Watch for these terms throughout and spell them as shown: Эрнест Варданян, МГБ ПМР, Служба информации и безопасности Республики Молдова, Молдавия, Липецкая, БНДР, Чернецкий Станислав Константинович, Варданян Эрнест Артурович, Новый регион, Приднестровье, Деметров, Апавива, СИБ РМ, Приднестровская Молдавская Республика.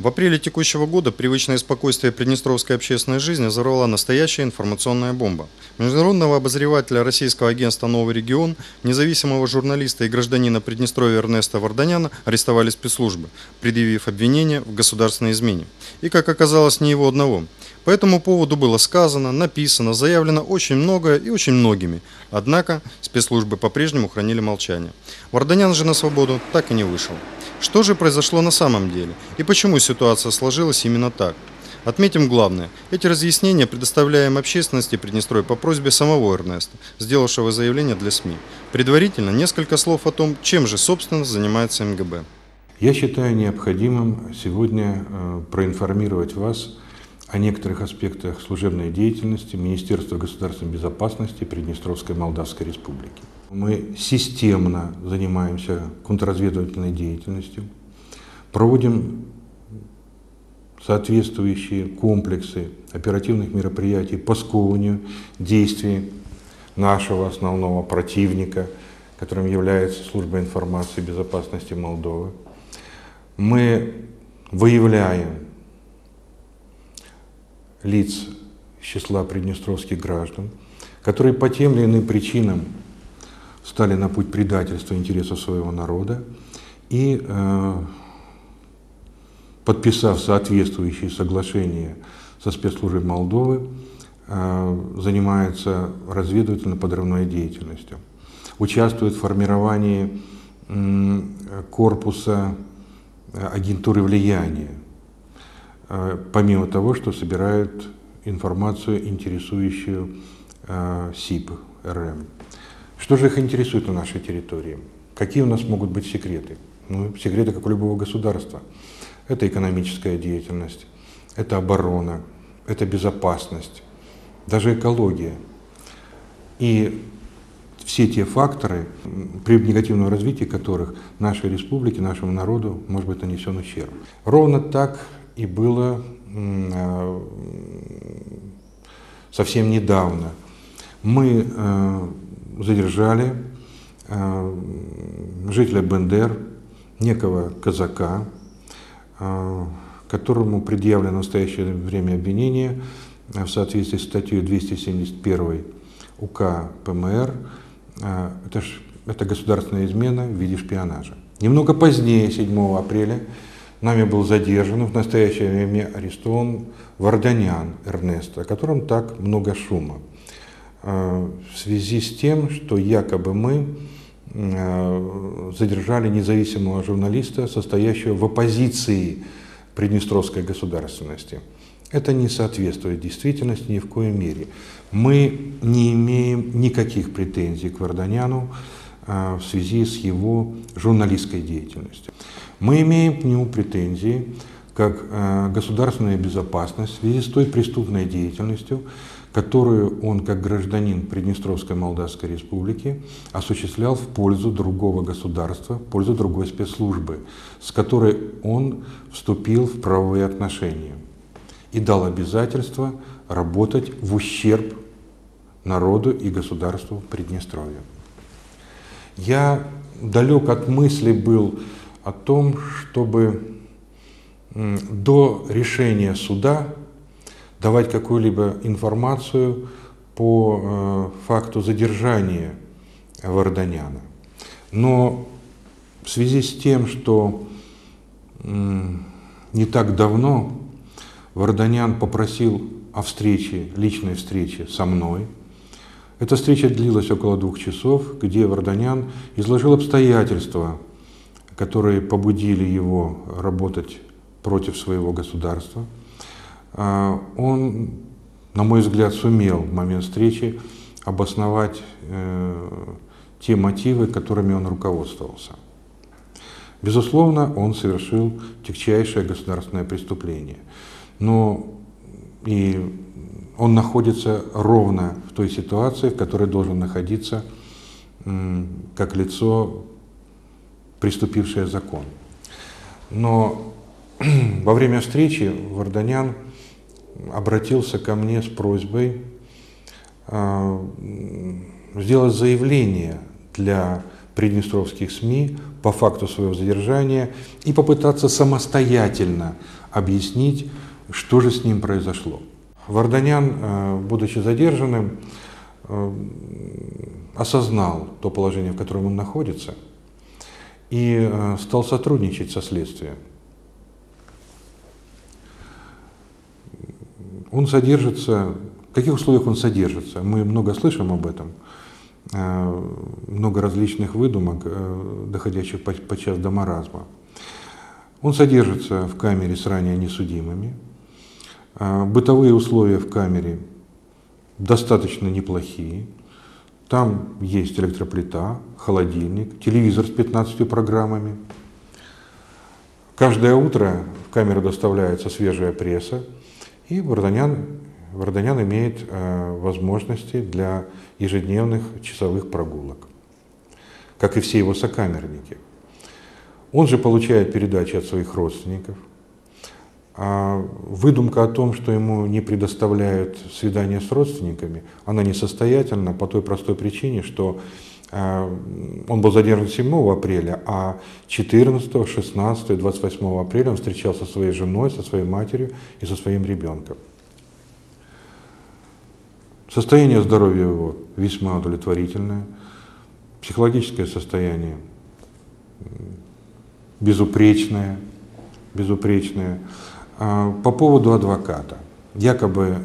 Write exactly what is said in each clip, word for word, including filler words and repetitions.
В апреле текущего года привычное спокойствие приднестровской общественной жизни взорвала настоящая информационная бомба. Международного обозревателя российского агентства «Новый регион», независимого журналиста и гражданина Приднестровья Эрнеста Варданяна арестовали спецслужбы, предъявив обвинение в государственной измене. И, как оказалось, не его одного. По этому поводу было сказано, написано, заявлено очень многое и очень многими. Однако спецслужбы по-прежнему хранили молчание. Варданян же на свободу так и не вышел. Что же произошло на самом деле и почему ситуация сложилась именно так? Отметим главное. Эти разъяснения предоставляем общественности Приднестровья по просьбе самого Эрнеста, сделавшего заявление для СМИ. Предварительно несколько слов о том, чем же, собственно, занимается МГБ. Я считаю необходимым сегодня проинформировать вас о некоторых аспектах служебной деятельности Министерства государственной безопасности Приднестровской Молдавской Республики. Мы системно занимаемся контрразведывательной деятельностью, проводим соответствующие комплексы оперативных мероприятий по сковыванию действий нашего основного противника, которым является Служба информации и безопасности Молдовы. Мы выявляем лиц из числа приднестровских граждан, которые по тем или иным причинам стали на путь предательства интересов своего народа и, э, подписав соответствующие соглашения со спецслужбой Молдовы, э, занимаются разведывательно-подрывной деятельностью, участвуют в формировании э, корпуса э, агентуры влияния, помимо того, что собирают информацию, интересующую э, СИП, РМ. Что же их интересует на нашей территории? Какие у нас могут быть секреты? Ну, секреты, как у любого государства. Это экономическая деятельность, это оборона, это безопасность, даже экология. И все те факторы, при негативном развитии которых нашей республике, нашему народу может быть нанесен ущерб. Ровно так и было э, совсем недавно. Мы э, задержали э, жителя БНДР, некого казака, э, которому предъявлено в настоящее время обвинение в соответствии с статьей двести семьдесят первой УК ПМР. Э, это, ж, это государственная измена в виде шпионажа. Немного позднее, седьмого апреля, нами был задержан, в настоящее время арестован Варданян Эрнест, о котором так много шума, в связи с тем, что якобы мы задержали независимого журналиста, состоящего в оппозиции приднестровской государственности. Это не соответствует действительности ни в коей мере. Мы не имеем никаких претензий к Варданяну в связи с его журналистской деятельностью. Мы имеем к нему претензии как государственная безопасность в связи с той преступной деятельностью, которую он как гражданин Приднестровской Молдавской Республики осуществлял в пользу другого государства, в пользу другой спецслужбы, с которой он вступил в правовые отношения и дал обязательство работать в ущерб народу и государству Приднестровья. Я далек от мысли был о том, чтобы до решения суда давать какую-либо информацию по факту задержания Варданяна. Но в связи с тем, что не так давно Варданян попросил о встрече, личной встрече со мной, эта встреча длилась около двух часов, где Варданян изложил обстоятельства, которые побудили его работать против своего государства. Он, на мой взгляд, сумел в момент встречи обосновать те мотивы, которыми он руководствовался. Безусловно, он совершил тягчайшее государственное преступление. Но и он находится ровно в той ситуации, в которой должен находиться как лицо, приступившая закон. Но во время встречи Варданян обратился ко мне с просьбой э, сделать заявление для приднестровских СМИ по факту своего задержания и попытаться самостоятельно объяснить, что же с ним произошло. Варданян, будучи задержанным, осознал то положение, в котором он находится, и стал сотрудничать со следствием. Он содержится, в каких условиях он содержится? Мы много слышим об этом, много различных выдумок, доходящих подчас до маразма. Он содержится в камере с ранее несудимыми. Бытовые условия в камере достаточно неплохие. Там есть электроплита, холодильник, телевизор с пятнадцатью программами. Каждое утро в камеру доставляется свежая пресса, и Варданян, Варданян имеет э, возможности для ежедневных часовых прогулок, как и все его сокамерники. Он же получает передачи от своих родственников. А выдумка о том, что ему не предоставляют свидания с родственниками, она несостоятельна по той простой причине, что э, он был задержан седьмого апреля, а четырнадцатого, шестнадцатого и двадцать восьмого апреля он встречался со своей женой, со своей матерью и со своим ребенком. Состояние здоровья его весьма удовлетворительное, психологическое состояние безупречное, безупречное. По поводу адвоката. Якобы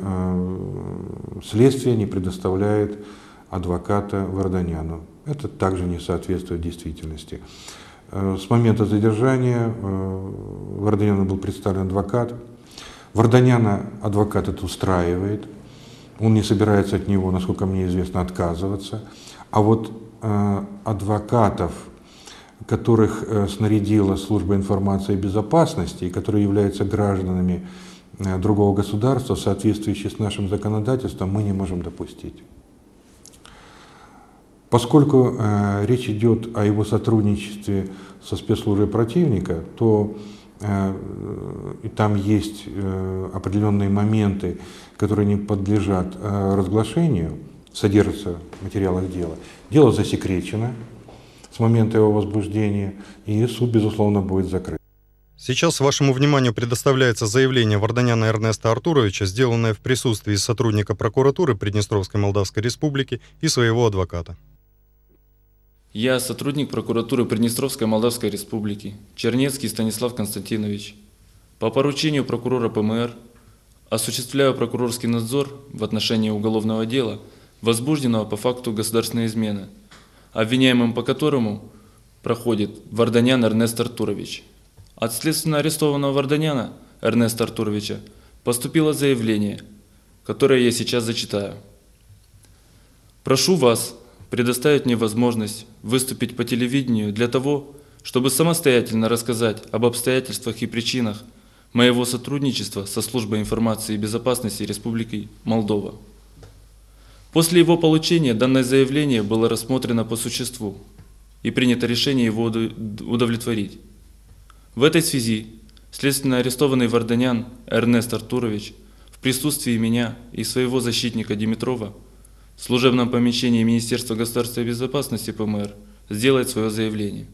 следствие не предоставляет адвоката Варданяну. Это также не соответствует действительности. С момента задержания Варданяну был представлен адвокат. Варданяна адвокат это устраивает. Он не собирается от него, насколько мне известно, отказываться. А вот адвокатов, которых снарядила Служба информации и безопасности, и которые являются гражданами другого государства, в соответствии с нашим законодательством, мы не можем допустить. Поскольку э, речь идет о его сотрудничестве со спецслужбой противника, то э, и там есть э, определенные моменты, которые не подлежат э, разглашению, содержатся в материалах дела. Дело засекречено с момента его возбуждения, и суд, безусловно, будет закрыт. Сейчас вашему вниманию предоставляется заявление Варданяна Эрнеста Артуровича, сделанное в присутствии сотрудника прокуратуры Приднестровской Молдавской Республики и своего адвоката. Я сотрудник прокуратуры Приднестровской Молдавской Республики, Чернецкий Станислав Константинович. По поручению прокурора ПМР осуществляю прокурорский надзор в отношении уголовного дела, возбужденного по факту государственной измены, обвиняемым по которому проходит Варданян Эрнест Артурович. От следственно арестованного Варданяна Эрнеста Артуровича поступило заявление, которое я сейчас зачитаю. Прошу вас предоставить мне возможность выступить по телевидению для того, чтобы самостоятельно рассказать об обстоятельствах и причинах моего сотрудничества со Службой информации и безопасности Республики Молдова. После его получения данное заявление было рассмотрено по существу и принято решение его удовлетворить. В этой связи следственно арестованный Варданян Эрнест Артурович в присутствии меня и своего защитника Деметрова в служебном помещении Министерства государственной безопасности ПМР сделает свое заявление.